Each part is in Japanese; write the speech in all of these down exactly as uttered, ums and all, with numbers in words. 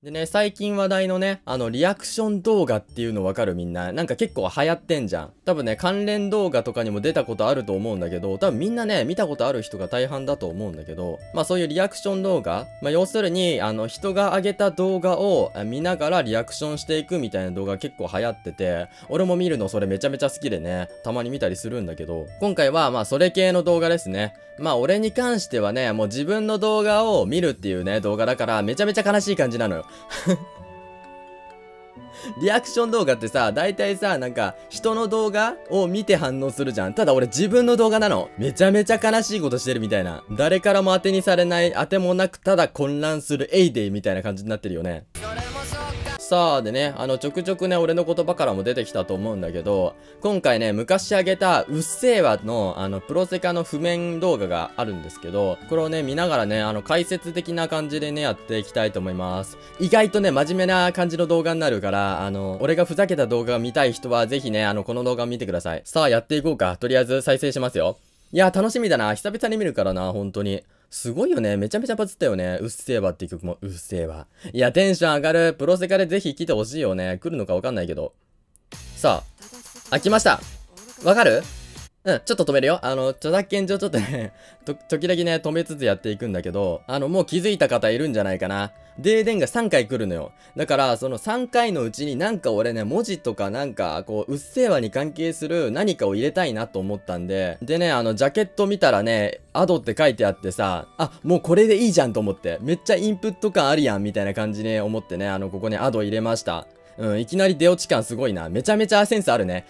でね、最近話題のね、あの、リアクション動画っていうのわかるみんな。なんか結構流行ってんじゃん。多分ね、関連動画とかにも出たことあると思うんだけど、多分みんなね、見たことある人が大半だと思うんだけど、まあそういうリアクション動画、まあ要するに、あの、人が上げた動画を見ながらリアクションしていくみたいな動画結構流行ってて、俺も見るのそれめちゃめちゃ好きでね、たまに見たりするんだけど、今回はまあそれ系の動画ですね。まあ俺に関してはね、もう自分の動画を見るっていうね、動画だからめちゃめちゃ悲しい感じなのよ。リアクション動画ってさ、大体さ、なんか、人の動画を見て反応するじゃん。ただ俺自分の動画なの。めちゃめちゃ悲しいことしてるみたいな。誰からも当てにされない、当てもなくただ混乱するエイデイみたいな感じになってるよね。さあ、でね、あの、ちょくちょくね、俺の言葉からも出てきたと思うんだけど、今回ね、昔あげた、うっせぇわの、あの、プロセカの譜面動画があるんですけど、これをね、見ながらね、あの、解説的な感じでね、やっていきたいと思います。意外とね、真面目な感じの動画になるから、あの、俺がふざけた動画を見たい人は、ぜひね、あの、この動画を見てください。さあ、やっていこうか。とりあえず、再生しますよ。いや、楽しみだな。久々に見るからな、本当に。すごいよね。めちゃめちゃバズったよね。うっせぇわっていう曲も、うっせぇわ。いや、テンション上がる。プロセカでぜひ来てほしいよね。来るのかわかんないけど。さあ。あ、来ました。わかる？うん、ちょっと止めるよ。あの、著作権上ちょっとね、と、時々ね、止めつつやっていくんだけど、あの、もう気づいた方いるんじゃないかな。デーデンがさんかい来るのよ。だから、そのさんかいのうちになんか俺ね、文字とかなんか、こう、うっせぇわに関係する何かを入れたいなと思ったんで、でね、あの、ジャケット見たらね、アドって書いてあってさ、あ、もうこれでいいじゃんと思って、めっちゃインプット感あるやん、みたいな感じに思ってね、あの、ここにアド入れました。うん、いきなり出落ち感すごいな。めちゃめちゃセンスあるね。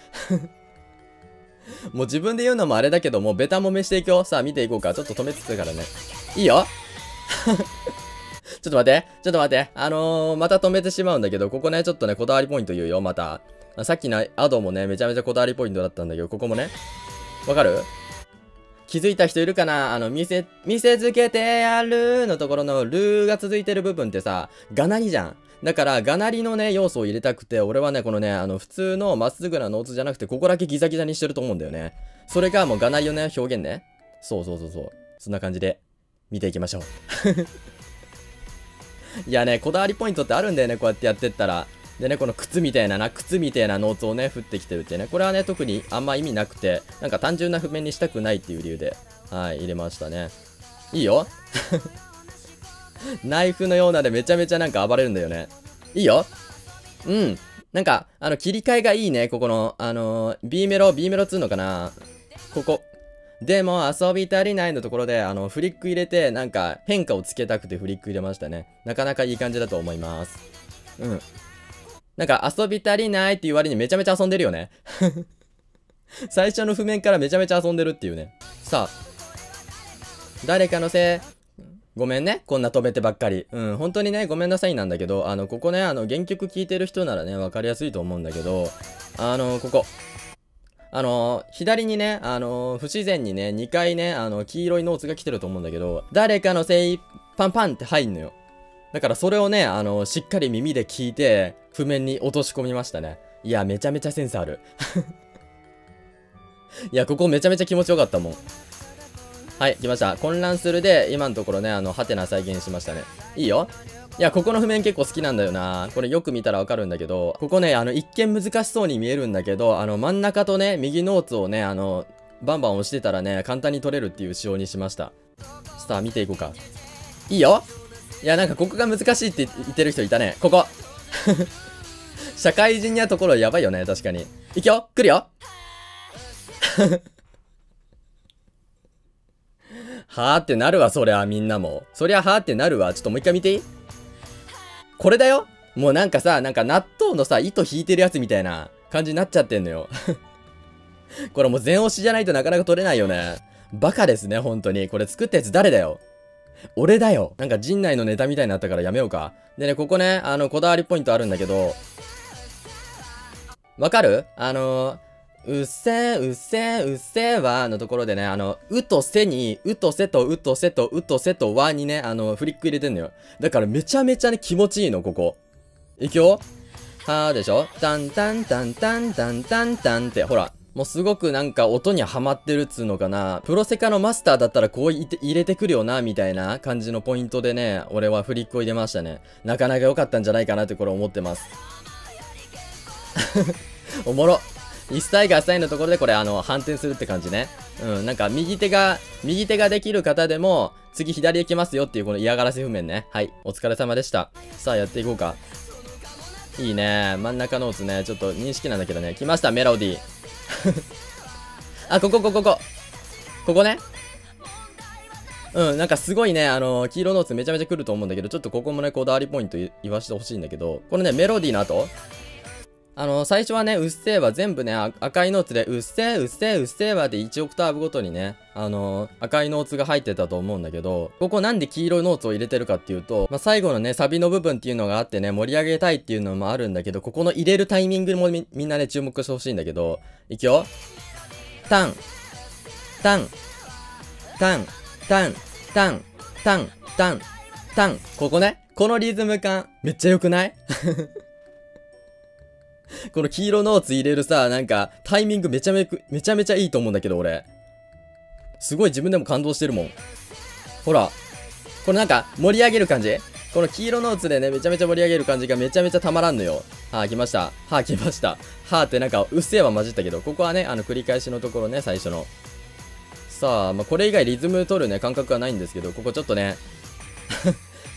もう自分で言うのもあれだけど、もうベタ揉めしていくよ。さあ見ていこうか。ちょっと止めつつからね。いいよ。ちょっと待って。ちょっと待って。あのー、また止めてしまうんだけど、ここね、ちょっとね、こだわりポイント言うよ、また。さっきのアドもね、めちゃめちゃこだわりポイントだったんだけど、ここもね。わかる？気づいた人いるかな？あの、見せ、見せつけてやるのところのルーが続いてる部分ってさ、がなりじゃん。だから、がなりのね、要素を入れたくて、俺はね、このね、あの、普通のまっすぐなノーツじゃなくて、ここだけギザギザにしてると思うんだよね。それがもうがなりのね、表現ね。そうそうそうそう。そんな感じで、見ていきましょう。いやね、こだわりポイントってあるんだよね、こうやってやってったら。でね、この靴みたいなな、靴みたいなノーツをね、降ってきてるってね。これはね、特にあんま意味なくて、なんか単純な譜面にしたくないっていう理由で、はい、入れましたね。いいよ。ナイフのようなでめちゃめちゃなんか暴れるんだよね。いいよ。うん。なんか、あの、切り替えがいいね、ここの。あのー、B メロ、B メロっつうのかな。ここ。でも、遊び足りないのところで、あの、フリック入れて、なんか、変化をつけたくてフリック入れましたね。なかなかいい感じだと思います。うん。なんか遊び足りないっていう割にめちゃめちゃ遊んでるよね。最初の譜面からめちゃめちゃ遊んでるっていうね。さあ。誰かのせい。ごめんね。こんな止めてばっかり。うん。本当にね、ごめんなさいなんだけど、あの、ここね、あの、原曲聴いてる人ならね、わかりやすいと思うんだけど、あの、ここ。あの、左にね、あの、不自然にね、にかいね、あの、黄色いノーツが来てると思うんだけど、誰かのせい、パンパンって入んのよ。だからそれをね、あの、しっかり耳で聞いて、譜面に落とし込みましたね。いや、めちゃめちゃセンスある。いや、ここめちゃめちゃ気持ちよかったもん。はい、来ました。混乱するで、今のところね、あの、ハテナ再現しましたね。いいよ。いや、ここの譜面結構好きなんだよな。これよく見たらわかるんだけど、ここね、あの、一見難しそうに見えるんだけど、あの、真ん中とね、右ノーツをね、あの、バンバン押してたらね、簡単に取れるっていう仕様にしました。さあ、見ていこうか。いいよ。いや、なんかここが難しいって言ってる人いたね。ここ。社会人やところやばいよね、確かに。いくよ、来るよ。はぁってなるわ、そりゃ、みんなも。そりゃはぁってなるわ。ちょっともう一回見ていい？これだよ。もうなんかさ、なんか納豆のさ、糸引いてるやつみたいな感じになっちゃってんのよ。これもう全押しじゃないとなかなか取れないよね。バカですね、本当に。これ作ったやつ誰だよ。俺だよ。なんか陣内のネタみたいになったからやめようか。でね、ここね、あの、こだわりポイントあるんだけど、わかる？あの、うっせー、うっせー、うっせーわーのところでね、あの、うとせに、うとせと、うとせと、うとせとわにね、あの、フリック入れてんのよ。だからめちゃめちゃね、気持ちいいの、ここ。いくよ。はーでしょ？タンタンタンタンタンタンタンって、ほら。もうすごくなんか音にはまってるっつうのかな。プロセカのマスターだったらこういて入れてくるよな、みたいな感じのポイントでね、俺はフリックを入れましたね。なかなか良かったんじゃないかなってこれ思ってます。おもろ。イスタイガーサインのところでこれあの、反転するって感じね。うん、なんか右手が、右手ができる方でも、次左へ来ますよっていうこの嫌がらせ譜面ね。はい、お疲れ様でした。さあやっていこうか。いいね。真ん中の打つね。ちょっと認識なんだけどね。来ました、メロディー。あ、ここ、ここ、ここ。ここね。うん、なんかすごいね、あのー、黄色の打つめちゃめちゃ来ると思うんだけど、ちょっとここもね、こだわりポイント言わしてほしいんだけど、このね、メロディーの後、あの、最初はね、うっせぇわ、全部ね、赤いノーツで、うっせぇ、うっせぇ、うっせぇわっていちオクターブごとにね、あのー、赤いノーツが入ってたと思うんだけど、ここなんで黄色いノーツを入れてるかっていうと、まあ、最後のね、サビの部分っていうのがあってね、盛り上げたいっていうのもあるんだけど、ここの入れるタイミングも み, みんなね、注目してほしいんだけど、いくよ。タン、タン、タン、タン、タン、タン、タン、タン、ここね。このリズム感、めっちゃ良くない？この黄色ノーツ入れるさ、なんか、タイミングめちゃめちゃ、めちゃめちゃいいと思うんだけど、俺。すごい自分でも感動してるもん。ほら。これなんか、盛り上げる感じ？この黄色ノーツでね、めちゃめちゃ盛り上げる感じがめちゃめちゃたまらんのよ。はぁ、来ました。はぁ、来ました。はぁってなんか、うっせぇわ混じったけど、ここはね、あの、繰り返しのところね、最初の。さあ、まあ、これ以外リズム取るね、感覚はないんですけど、ここちょっとね、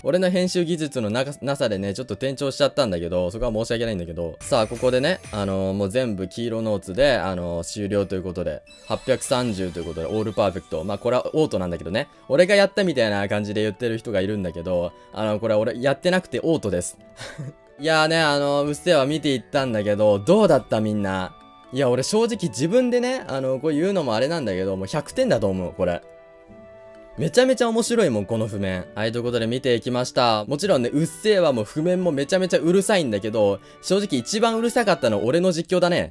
俺の編集技術のな、なさでね、ちょっと転調しちゃったんだけど、そこは申し訳ないんだけど。さあ、ここでね、あのー、もう全部黄色ノーツで、あのー、終了ということで、はっぴゃくさんじゅうということで、オールパーフェクト。まあ、これはオートなんだけどね。俺がやったみたいな感じで言ってる人がいるんだけど、あのー、これは俺やってなくてオートです。いやーね、あのー、うっせぇわ見ていったんだけど、どうだったみんな。いや、俺正直自分でね、あのー、こう言うのもあれなんだけど、もうひゃくてんだと思う、これ。めちゃめちゃ面白いもん、この譜面。はい、ということで見ていきました。もちろんね、うっせぇわも譜面もめちゃめちゃうるさいんだけど、正直一番うるさかったの俺の実況だね。